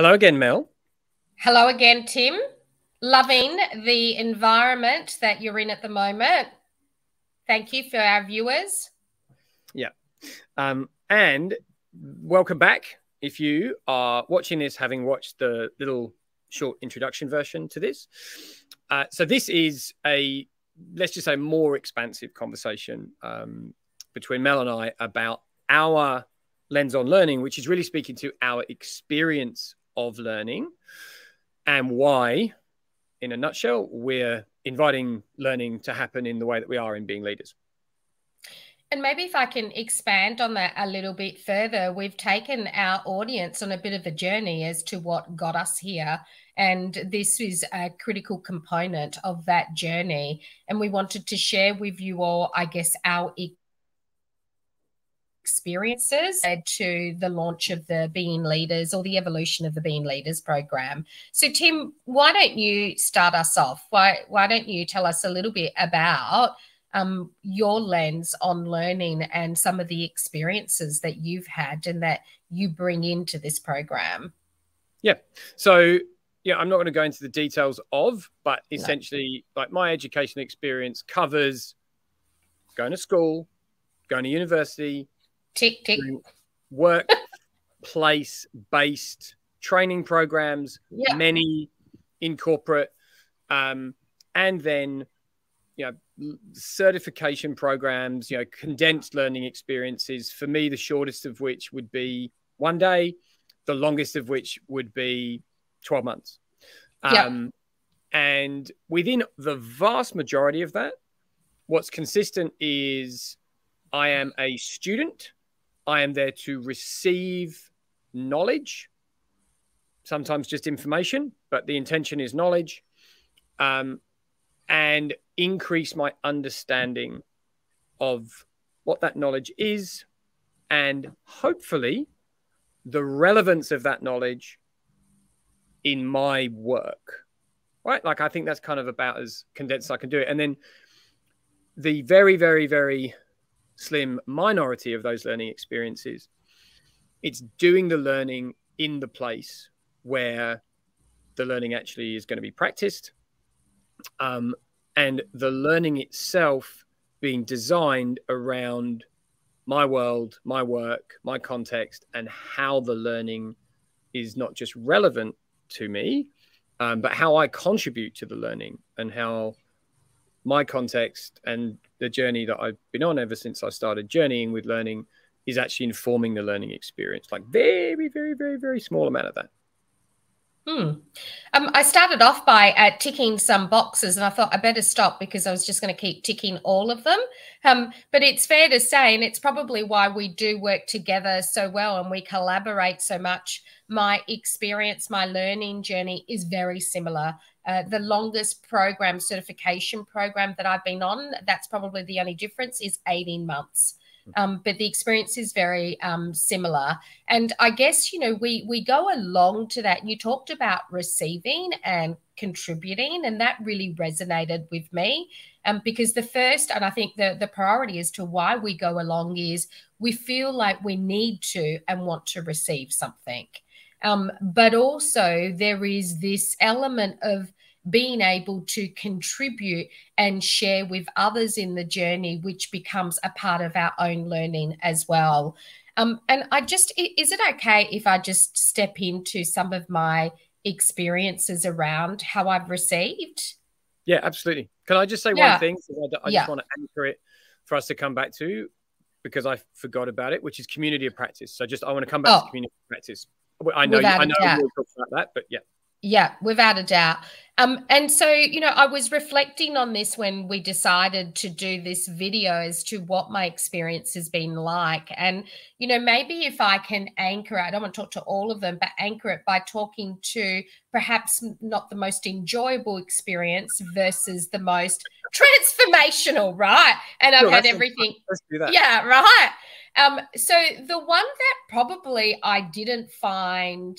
Hello again, Mel. Hello again, Tim. Loving the environment that you're in at the moment. Thank you for our viewers. Yeah. And welcome back. If you are watching this, having watched the little short introduction version to this. So this is a, let's just say, more expansive conversation between Mel and I about our lens on learning, which is really speaking to our experience of learning and why, in a nutshell, we're inviting learning to happen in the way that we are in Being Leaders. And maybe if I can expand on that a little bit further, we've taken our audience on a bit of a journey as to what got us here. And this is a critical component of that journey. And we wanted to share with you all, I guess, our experiences led to the launch of the Being Leaders, or the evolution of the Being Leaders program. So Tim, why don't you start us off? Why don't you tell us a little bit about your lens on learning and some of the experiences that you've had and that you bring into this program? Yeah. So yeah, I'm not going to go into the details of, but essentially like my educational experience covers going to school, going to university, tick, tick. Workplace-based training programs, yeah. Many in corporate, and then, you know, certification programs, you know, condensed learning experiences. For me, the shortest of which would be one day, the longest of which would be 12 months. And within the vast majority of that, what's consistent is I am a student. I am there to receive knowledge, sometimes just information, but the intention is knowledge, and increase my understanding of what that knowledge is and hopefully the relevance of that knowledge in my work, right? Like I think that's kind of about as condensed as I can do it. And then the very, very, very slim minority of those learning experiences, it's doing the learning in the place where the learning actually is going to be practiced, and the learning itself being designed around my world, my work, my context, and how the learning is not just relevant to me, but how I contribute to the learning and how my context and the journey that I've been on ever since I started journeying with learning is actually informing the learning experience. Like very, very, very, very small amount of that. I started off by ticking some boxes and I thought I better stop because I was just going to keep ticking all of them. But it's fair to say, and it's probably why we do work together so well and we collaborate so much, my experience, my learning journey is very similar. The longest program, certification program that I've been on, that's probably the only difference, is 18 months. But the experience is very similar. And I guess, you know, we go along to that. You talked about receiving and contributing, and that really resonated with me because the first, and I think the priority as to why we go along is we feel like we need to and want to receive something. But also there is this element of being able to contribute and share with others in the journey, which becomes a part of our own learning as well. And I just, is it okay if I just step into some of my experiences around how I've received? Yeah, absolutely. Can I just say one thing? I just want to anchor it for us to come back to because I forgot about it, which is community of practice. So just, I want to come back to community of practice. I know we'll talk about that, but yeah. Yeah, without a doubt. And so, you know, I was reflecting on this when we decided to do this video as to what my experience has been like. And, you know, maybe if I can anchor it, I don't want to talk to all of them, but anchor it by talking to perhaps not the most enjoyable experience versus the most transformational, right? And I've had everything. Let's do that. Yeah, right. So the one that probably I didn't find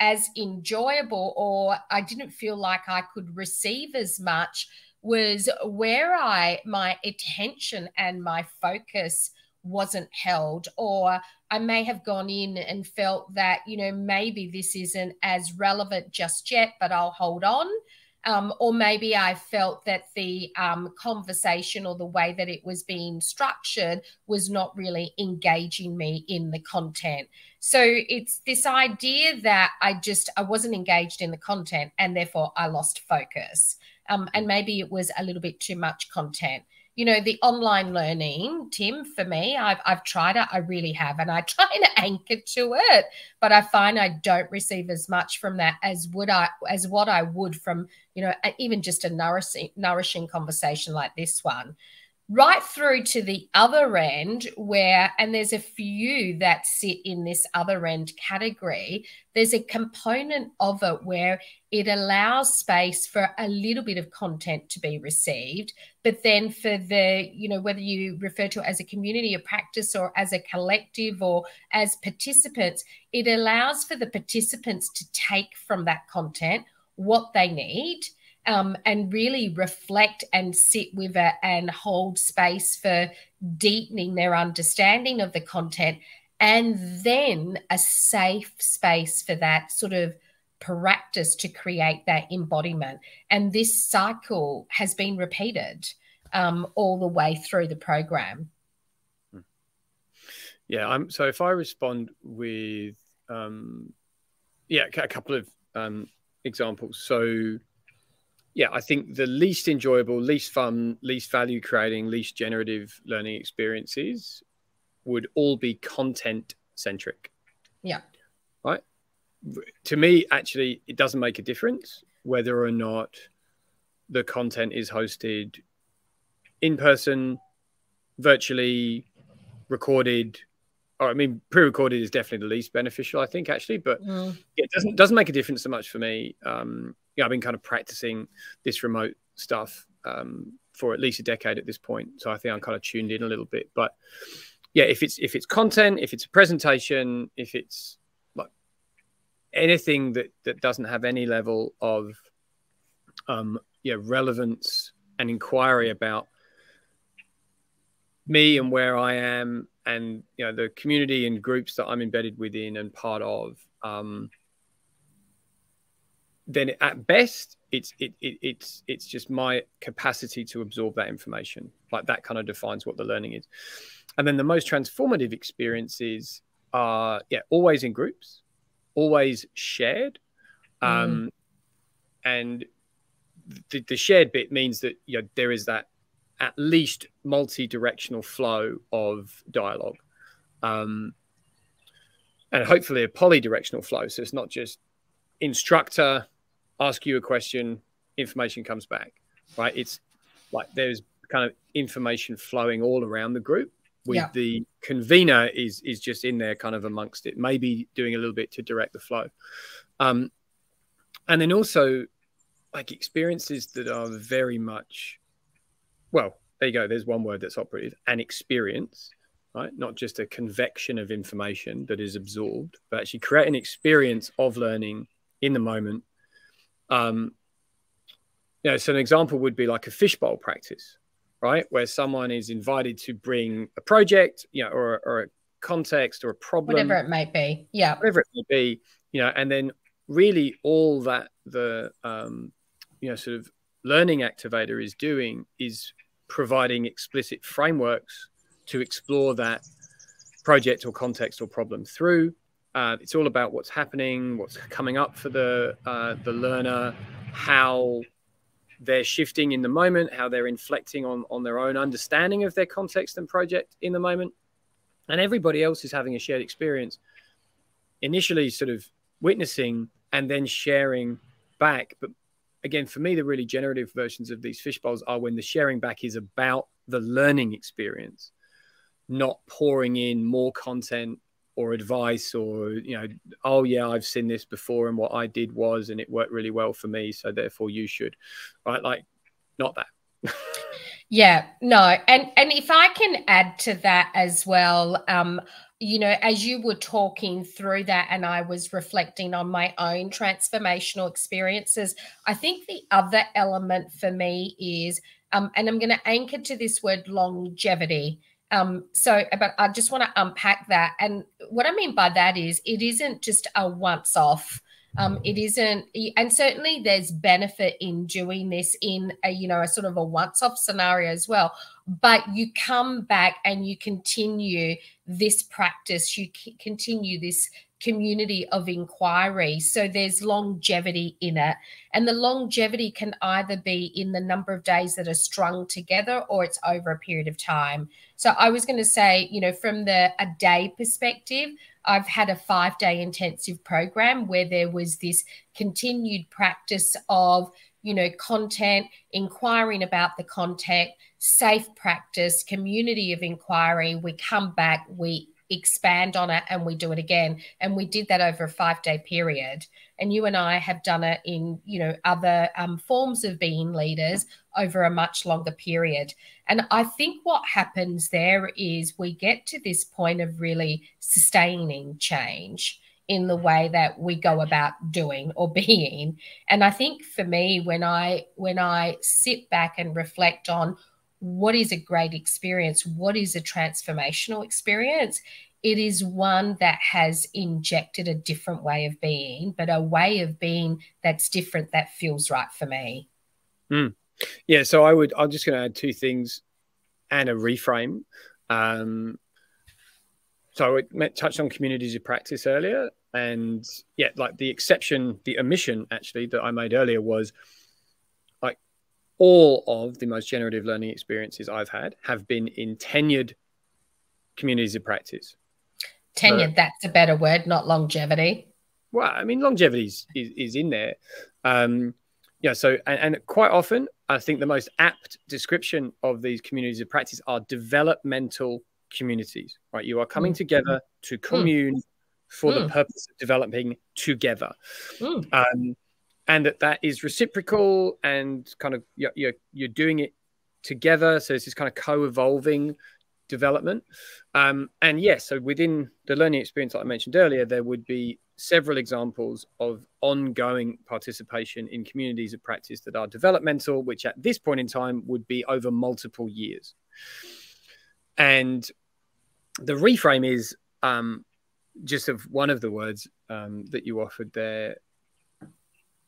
as enjoyable, or I didn't feel like I could receive as much, was where my attention and my focus wasn't held, or I may have gone in and felt that, you know, maybe this isn't as relevant just yet, but I'll hold on. Or maybe I felt that the conversation or the way that it was being structured was not really engaging me in the content. So it's this idea that I wasn't engaged in the content, and therefore I lost focus. And maybe it was a little bit too much content. You know, the online learning, Tim, for me, I've tried it. I really have. And I try to anchor to it, but I find I don't receive as much from that as what I would from, you know, even just a nourishing conversation like this one. Right through to the other end where, and there's a few that sit in this other end category, there's a component of it where it allows space for a little bit of content to be received, but then for the, you know, whether you refer to it as a community of practice or as a collective or as participants, it allows for the participants to take from that content what they need. And really reflect and sit with it and hold space for deepening their understanding of the content, and then a safe space for that sort of practice to create that embodiment. And this cycle has been repeated all the way through the program. Yeah. So if I respond with, a couple of examples. So, yeah, I think the least enjoyable, least fun, least value creating, least generative learning experiences would all be content centric. Yeah. Right. To me, actually, it doesn't make a difference whether or not the content is hosted in person, virtually, recorded. Or, I mean, pre-recorded is definitely the least beneficial, I think, actually, but it doesn't make a difference so much for me. Yeah, I've been kind of practicing this remote stuff for at least a decade at this point, so I think I'm kind of tuned in a little bit. But yeah, if it's content, if it's a presentation, if it's like anything that doesn't have any level of relevance and inquiry about me and where I am, and you know the community and groups that I'm embedded within and part of. Then at best, it's just my capacity to absorb that information. Like that kind of defines what the learning is. And then the most transformative experiences are always in groups, always shared, and the shared bit means that there is that at least multi-directional flow of dialogue, and hopefully a poly-directional flow. So it's not just instructor, ask you a question, information comes back, right? It's like there's kind of information flowing all around the group with the convener is just in there kind of amongst it, maybe doing a little bit to direct the flow. And then also like experiences that are very much, well, there you go. There's one word that's operative, an experience, right? Not just a convection of information that is absorbed, but actually create an experience of learning in the moment. So an example would be like a fishbowl practice, right? Where someone is invited to bring a project, or a context or a problem. Whatever it might be. Yeah. Whatever it may be, and then really all that the, sort of learning activator is doing is providing explicit frameworks to explore that project or context or problem through. It's all about what's happening, what's coming up for the learner, how they're shifting in the moment, how they're inflecting on their own understanding of their context and project in the moment. And everybody else is having a shared experience, initially sort of witnessing and then sharing back. But again, for me, the really generative versions of these fishbowls are when the sharing back is about the learning experience, not pouring in more content or advice or, I've seen this before and what I did was, and it worked really well for me, so therefore you should, right? Like, not that. Yeah, no. And if I can add to that as well, as you were talking through that and I was reflecting on my own transformational experiences, I think the other element for me is, and I'm going to anchor to this word longevity. But I just want to unpack that. And what I mean by that is it isn't just a once off. It isn't, and certainly there's benefit in doing this in a, you know, a sort of a once-off scenario as well, but you come back and you continue this practice, you continue this community of inquiry. So there's longevity in it, and the longevity can either be in the number of days that are strung together or it's over a period of time. So I was going to say, you know, from a day perspective, I've had a 5-day intensive program where there was this continued practice of, you know, content, inquiring about the content, safe practice, community of inquiry. We come back, we expand on it, and we do it again. And we did that over a 5-day period. And you and I have done it in, you know, other forms of being leaders over a much longer period. And I think what happens there is we get to this point of really sustaining change in the way that we go about doing or being. And I think for me, when I sit back and reflect on what is a great experience, what is a transformational experience, it is one that has injected a different way of being, but a way of being that's different, that feels right for me. Mm. Yeah, so I'm just going to add 2 things and a reframe. So I touched on communities of practice earlier, and yeah, like the omission actually that I made earlier was like all of the most generative learning experiences I've had have been in tenured communities of practice. Tenured, that's a better word, not longevity. Well, I mean, longevity is in there. Yeah, so, and quite often, I think the most apt description of these communities of practice are developmental communities, right? You are coming together to commune for the purpose of developing together. And that is reciprocal and kind of, you're doing it together. So it's this kind of co-evolving development. And yes, so within the learning experience that I mentioned earlier, there would be several examples of ongoing participation in communities of practice that are developmental, which at this point in time would be over multiple years. And the reframe is just of one of the words that you offered there.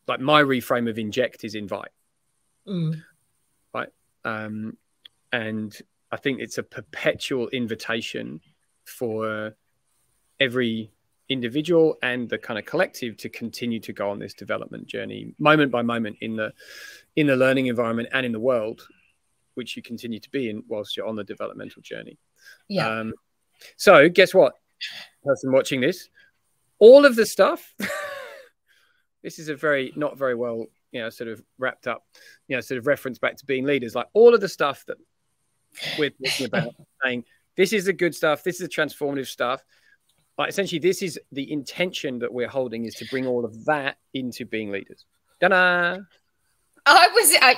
Like my reframe of inject is invite. Right. And I think it's a perpetual invitation for every individual and the kind of collective to continue to go on this development journey moment by moment in the learning environment and in the world, which you continue to be in whilst you're on the developmental journey. Yeah. So guess what, person watching this, all of the stuff, this is a not very well, you know, sort of wrapped up, you know, sort of reference back to being leaders, like all of the stuff that we're talking about, saying this is the good stuff, this is the transformative stuff. Like essentially, this is the intention that we're holding is to bring all of that into being leaders. Ta-da!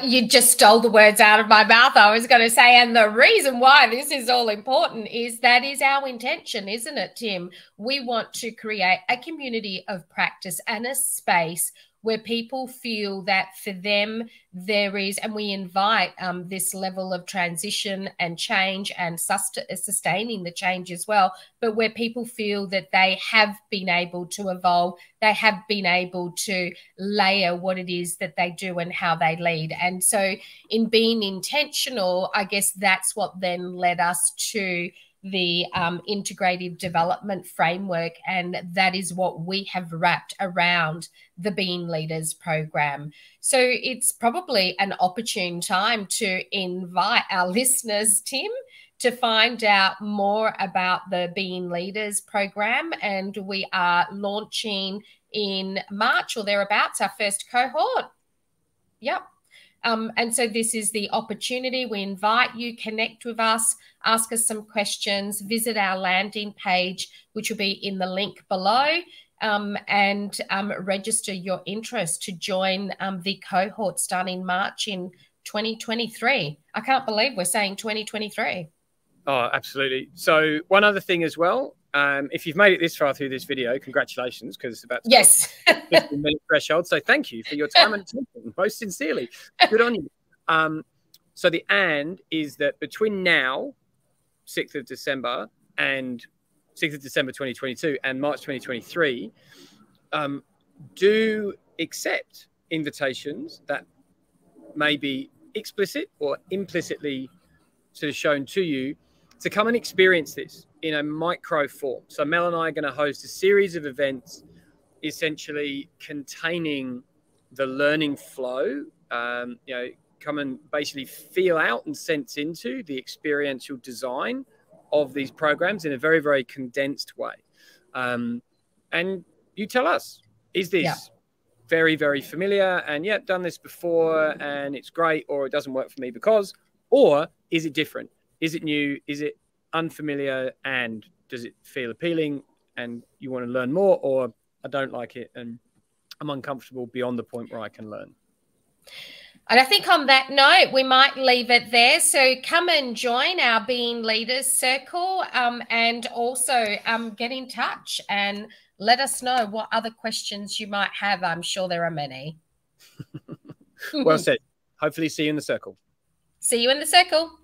You just stole the words out of my mouth. I was going to say, and the reason why this is all important is that is our intention, isn't it, Tim? We want to create a community of practice and a space where people feel that for them there is, and we invite this level of transition and change and sustaining the change as well, but where people feel that they have been able to evolve, they have been able to layer what it is that they do and how they lead. And so in being intentional, I guess that's what then led us to the integrative development framework, and that is what we have wrapped around the Being Leaders program. So it's probably an opportune time to invite our listeners, Tim, to find out more about the Being Leaders program, and we are launching in March or thereabouts our first cohort. Yep. And so this is the opportunity. We invite you, connect with us, ask us some questions, visit our landing page, which will be in the link below, and register your interest to join the cohort starting March in 2023. I can't believe we're saying 2023. Oh, absolutely. So one other thing as well, if you've made it this far through this video, congratulations, because it's about 15-minute threshold. So thank you for your time and attention, most sincerely. Good on you. So the and is that between now 6th of December and 6th of December 2022 and March 2023 do accept invitations that may be explicit or implicitly sort of shown to you to come and experience this in a micro form. So Mel and I are going to host a series of events essentially containing the learning flow. You know, come and basically feel out and sense into the experiential design of these programs in a very, very condensed way. And you tell us, is this very, very familiar and yeah, done this before and it's great, or it doesn't work for me because, or is it different? Is it new? Is it unfamiliar? And does it feel appealing and you want to learn more, or I don't like it and I'm uncomfortable beyond the point where I can learn? And I think on that note, we might leave it there. So come and join our Being Leaders Circle and also get in touch and let us know what other questions you might have. I'm sure there are many. Well said. Hopefully see you in the circle. See you in the circle.